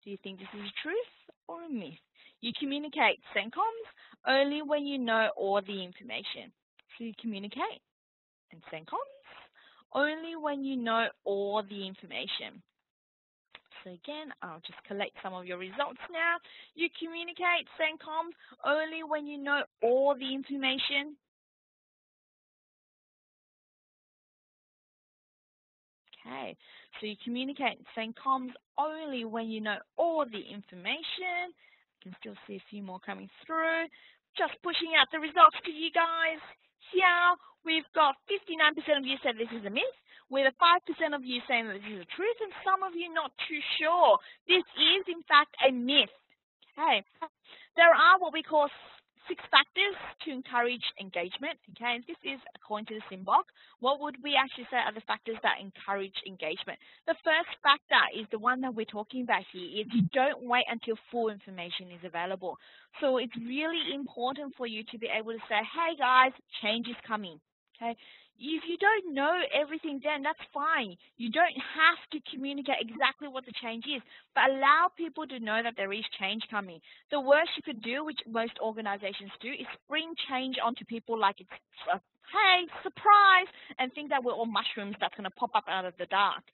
Do you think this is a truth or a myth? You communicate, send comms, only when you know all the information. So you communicate and send comms, only when you know all the information. So again, I'll just collect some of your results now. You communicate, send comms, only when you know all the information. Okay, so you communicate, send comms, only when you know all the information. I can still see a few more coming through. Just pushing out the results to you guys. Here we've got 59% of you said this is a myth, with a 5% of you saying that this is a truth, and some of you not too sure. This is in fact a myth. Okay. There are what we call 6 factors to encourage engagement. Okay, and this is according to the SIMBOK. What would we actually say are the factors that encourage engagement? The first factor is the one that we're talking about here, is you don't wait until full information is available. So it's really important for you to be able to say, hey guys, change is coming. Okay. If you don't know everything, then that's fine. You don't have to communicate exactly what the change is, but allow people to know that there is change coming. The worst you could do, which most organizations do, is spring change onto people like it's hey, surprise, and think that we're all mushrooms that's going to pop up out of the dark.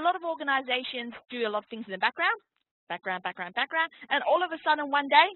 A lot of organizations do a lot of things in the background, and all of a sudden one day,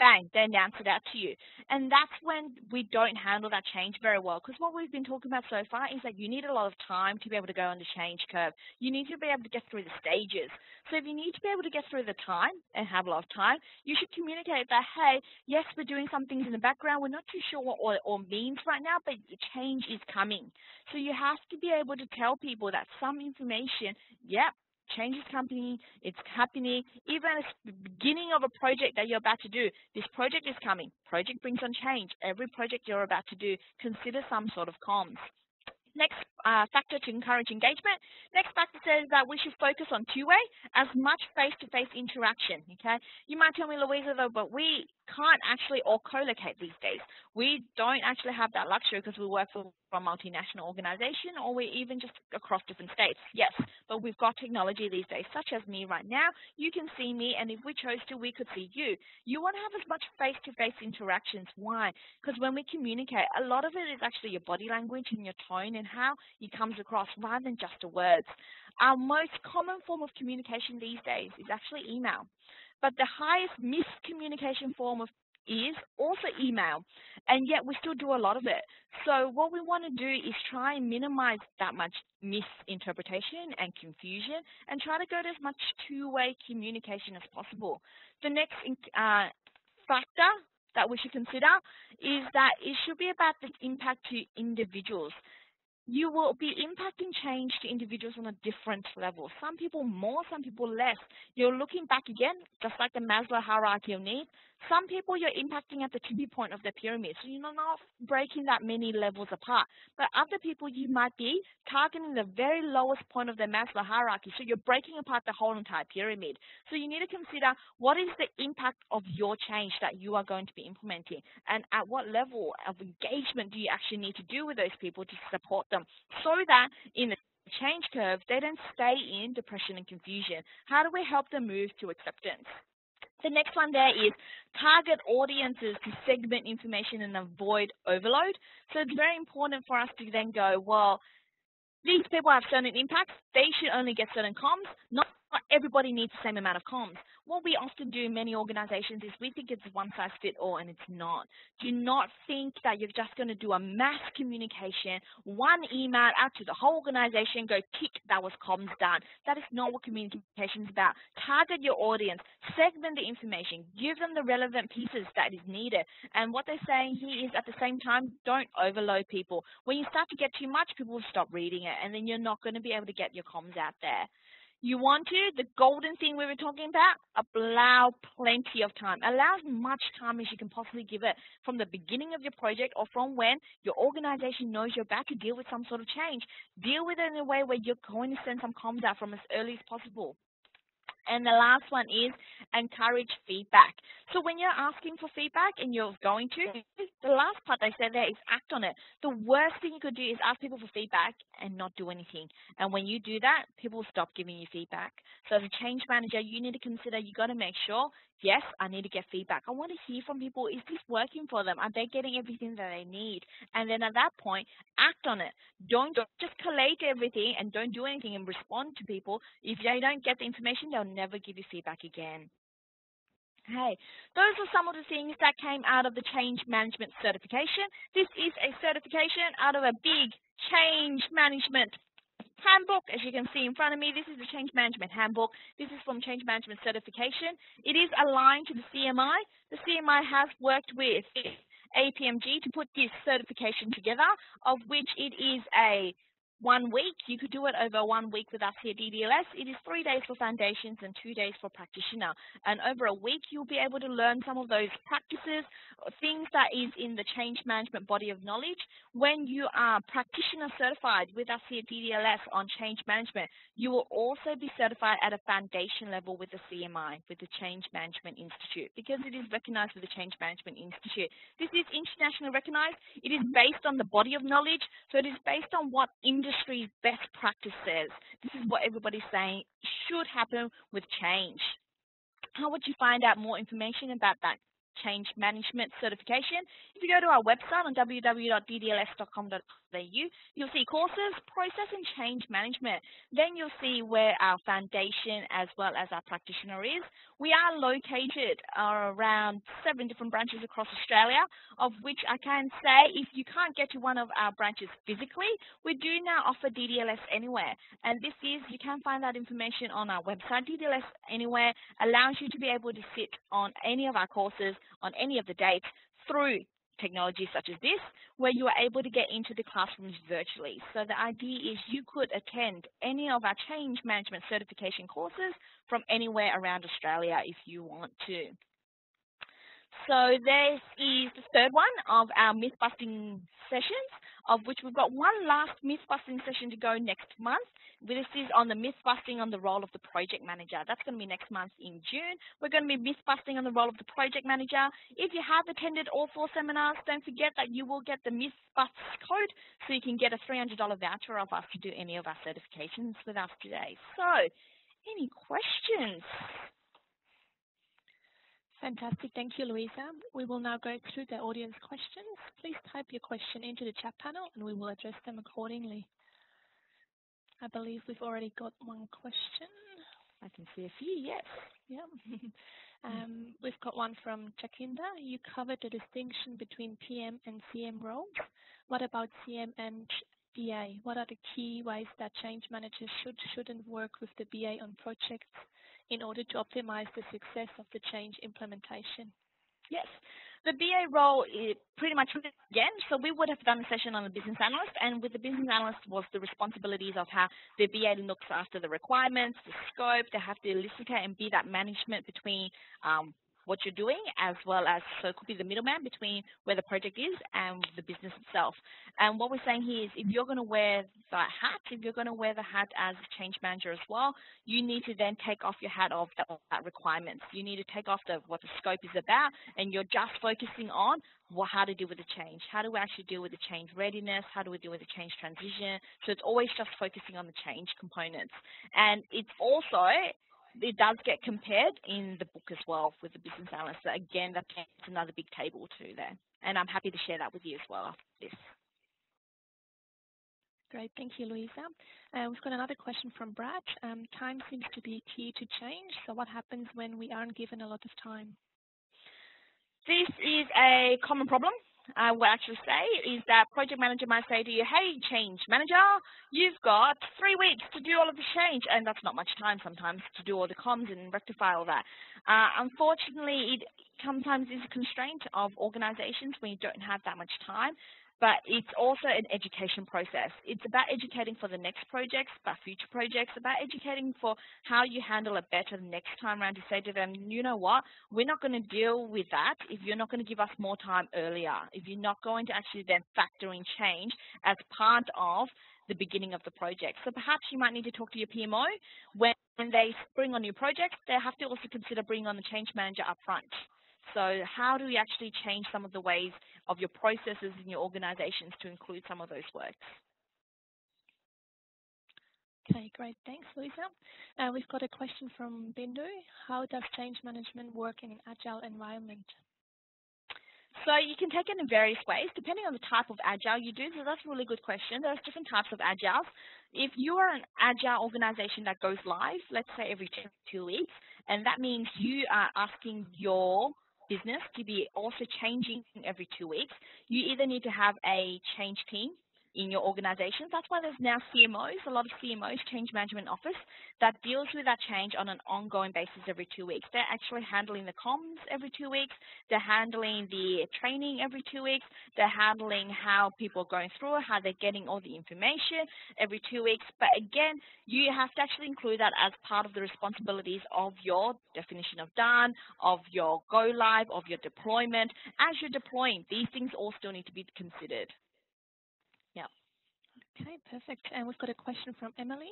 bang, they announce it out to you. And that's when we don't handle that change very well, because what we've been talking about so far is that you need a lot of time to be able to go on the change curve. You need to be able to get through the stages. So if you need to be able to get through the time and have a lot of time, you should communicate that, hey, yes, we're doing some things in the background. We're not too sure what all means right now, but change is coming. So you have to be able to tell people that some information, yep, change is coming, it's happening, even at the beginning of a project that you're about to do, this project is coming, project brings on change, every project you're about to do, consider some sort of comms. Next factor to encourage engagement. Next factor says that we should focus on two-way, as much face-to-face interaction, okay? You might tell me, Louisa, though, but we can't actually all co-locate these days. We don't actually have that luxury because we work for a multinational organization, or we're even just across different states. Yes, but we've got technology these days, such as me right now. You can see me, and if we chose to, we could see you. You want to have as much face-to-face interactions. Why? Because when we communicate, a lot of it is actually your body language and your tone and how it comes across rather than just the words. Our most common form of communication these days is actually email. But the highest miscommunication form is also email, and yet we still do a lot of it. So what we want to do is try and minimize that much misinterpretation and confusion and try to go to as much two-way communication as possible. The next factor that we should consider is that it should be about the impact to individuals. You will be impacting change to individuals on a different level. Some people more, some people less. You're looking back again, just like the Maslow hierarchy of needs. Some people you're impacting at the tipping point of the pyramid, so you're not breaking that many levels apart. But other people you might be targeting the very lowest point of the Maslow hierarchy, so you're breaking apart the whole entire pyramid. So you need to consider what is the impact of your change that you are going to be implementing, and at what level of engagement do you actually need to do with those people to support them, so that in the change curve, they don't stay in depression and confusion. How do we help them move to acceptance? The next one there is target audiences to segment information and avoid overload. So it's very important for us to then go, well, these people have certain impacts. They should only get certain comms. Not everybody needs the same amount of comms. What we often do in many organizations is we think it's one size fit all, and it's not. Do not think that you're just going to do a mass communication, one email out to the whole organization, go tick, that was comms done. That is not what communication is about. Target your audience, segment the information, give them the relevant pieces that is needed. And what they're saying here is, at the same time, don't overload people. When you start to get too much, people will stop reading it, and then you're not going to be able to get your comms out there. You want to, the golden thing we were talking about, allow plenty of time. Allow as much time as you can possibly give it from the beginning of your project or from when your organization knows you're about to deal with some sort of change. Deal with it in a way where you're going to send some comms out from as early as possible. And the last one is encourage feedback. So when you're asking for feedback and you're going to, the last part they said there is act on it. The worst thing you could do is ask people for feedback and not do anything. And when you do that, people will stop giving you feedback. So as a change manager, you need to consider, you got to make sure, yes, I need to get feedback. I want to hear from people, is this working for them? Are they getting everything that they need? And then at that point, act on it. Don't just collate everything and don't do anything and respond to people. If they don't get the information, they'll never give you feedback again. Okay, those are some of the things that came out of the change management certification. This is a certification out of a big change management handbook, as you can see in front of me. This is the Change Management Handbook. This is from Change Management Certification. It is aligned to the CMI. The CMI has worked with APMG to put this certification together, of which it is a 1 week. You could do it over 1 week with us here at DDLS. It is 3 days for foundations and 2 days for practitioner. And over a week, you'll be able to learn some of those practices, things that is in the change management body of knowledge. When you are practitioner certified with us here at DDLS on change management, you will also be certified at a foundation level with the CMI, with the Change Management Institute, because it is recognized with the Change Management Institute. This is internationally recognized. It is based on the body of knowledge. So it is based on what industry's best practices. This is what everybody's saying should happen with change. How would you find out more information about that change management certification? If you go to our website on www.ddls.com.au, the EU, you'll see courses, process and change management. Then you'll see where our foundation as well as our practitioner is. We are located around 7 different branches across Australia, of which I can say if you can't get to one of our branches physically, we do now offer DDLS Anywhere. And this is, you can find that information on our website. DDLS Anywhere allows you to be able to sit on any of our courses on any of the dates through technology such as this, where you are able to get into the classrooms virtually. So the idea is you could attend any of our change management certification courses from anywhere around Australia if you want to. So this is the third one of our myth-busting sessions, of which we've got one last myth-busting session to go next month. This is on the myth-busting on the role of the project manager. That's going to be next month in June. We're going to be myth-busting on the role of the project manager. If you have attended all 4 seminars, don't forget that you will get the myth-bust code, so you can get a $300 voucher of us to do any of our certifications with us today. So, any questions? Fantastic. Thank you, Louisa. We will now go through the audience questions. Please type your question into the chat panel and we will address them accordingly. I believe we've already got one question. I can see a few, yes. Yep. We've got one from Jacinda. You covered the distinction between PM and CM roles. What about CM and BA? What are the key ways that change managers shouldn't work with the BA on projects in order to optimize the success of the change implementation? Yes. The BA role is pretty much again, so we would have done a session on the business analyst, and with the business analyst was the responsibilities of how the BA looks after the requirements, the scope, they have to elicit and be that management between what you're doing, as well as, so it could be the middleman between where the project is and the business itself. And what we're saying here is if you're going to wear that hat, if you're going to wear the hat as a change manager as well, you need to then take off your hat of that requirements. You need to take off what the scope is about, and you're just focusing on how to deal with the change. How do we actually deal with the change readiness? How do we deal with the change transition? So it's always just focusing on the change components. And it's also, it does get compared in the book as well with the business analyst. So again, that's another big table too there. And I'm happy to share that with you as well after this. Great, thank you, Louisa. We've got another question from Brad. Time seems to be key to change. So what happens when we aren't given a lot of time? This is a common problem. I will actually say is that project manager might say to you, hey, change manager, you've got 3 weeks to do all of the change, and that's not much time sometimes to do all the comms and rectify all that. Unfortunately, it sometimes is a constraint of organizations when you don't have that much time. But it's also an education process. It's about educating for the next projects, about future projects, about educating for how you handle it better the next time around, to say to them, you know what, we're not going to deal with that if you're not going to give us more time earlier, if you're not going to actually then factor in change as part of the beginning of the project. So perhaps you might need to talk to your PMO. When they bring on new projects, they have to also consider bringing on the change manager up front. So how do we actually change some of the ways of your processes in your organizations to include some of those works? Okay, great. Thanks, Louisa. We've got a question from Bindu. How does change management work in an agile environment? So you can take it in various ways, depending on the type of agile you do. So that's a really good question. There's different types of agiles. If you are an agile organization that goes live, let's say every 2 weeks, and that means you are asking your business to be also changing every 2 weeks, you either need to have a change team in your organization. That's why there's now CMOs, a lot of CMOs, change management office, that deals with that change on an ongoing basis every 2 weeks. They're actually handling the comms every 2 weeks. They're handling the training every 2 weeks. They're handling how people are going through, how they're getting all the information every 2 weeks. But again, you have to actually include that as part of the responsibilities of your definition of done, of your go live, of your deployment. As you're deploying, these things all still need to be considered. Okay, perfect. And we've got a question from Emily.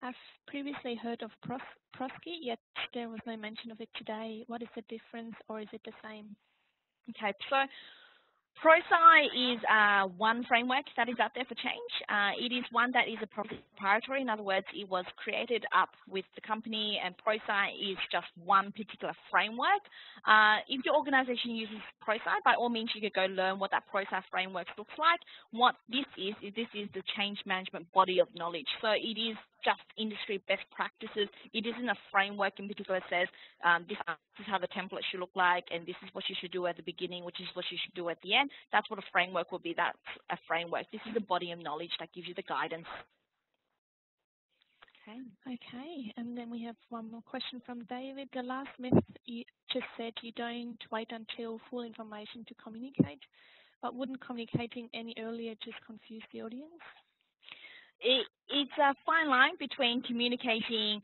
I've previously heard of ProSci, yet there was no mention of it today. What is the difference, or is it the same? Okay, so ProSci is one framework that is out there for change. It is one that is a proprietary. In other words, it was created up with the company, and ProSci is just one particular framework. If your organization uses ProSci, by all means, you could go learn what that ProSci framework looks like. What this is the change management body of knowledge. So it is just industry best practices. It isn't a framework in particular that says this is how the template should look like, and this is what you should do at the beginning, which is what you should do at the end. That's what a framework will be. That's a framework. This is a body of knowledge that gives you the guidance. Okay. Okay. And then we have one more question from David. The last myth you just said you don't wait until full information to communicate, but wouldn't communicating any earlier just confuse the audience? It's a fine line between communicating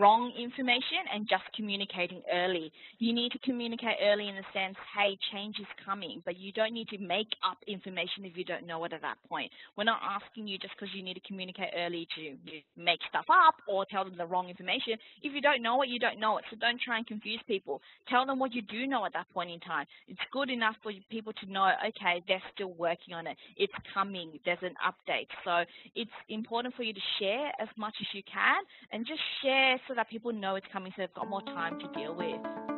wrong information and just communicating early. You need to communicate early in the sense, hey, change is coming, but you don't need to make up information if you don't know it at that point. We're not asking you just because you need to communicate early to make stuff up or tell them the wrong information. If you don't know it, you don't know it, so don't try and confuse people. Tell them what you do know at that point in time. It's good enough for people to know, okay, they're still working on it. It's coming. There's an update. So it's important for you to share as much as you can, and just share so that people know it's coming so they've got more time to deal with.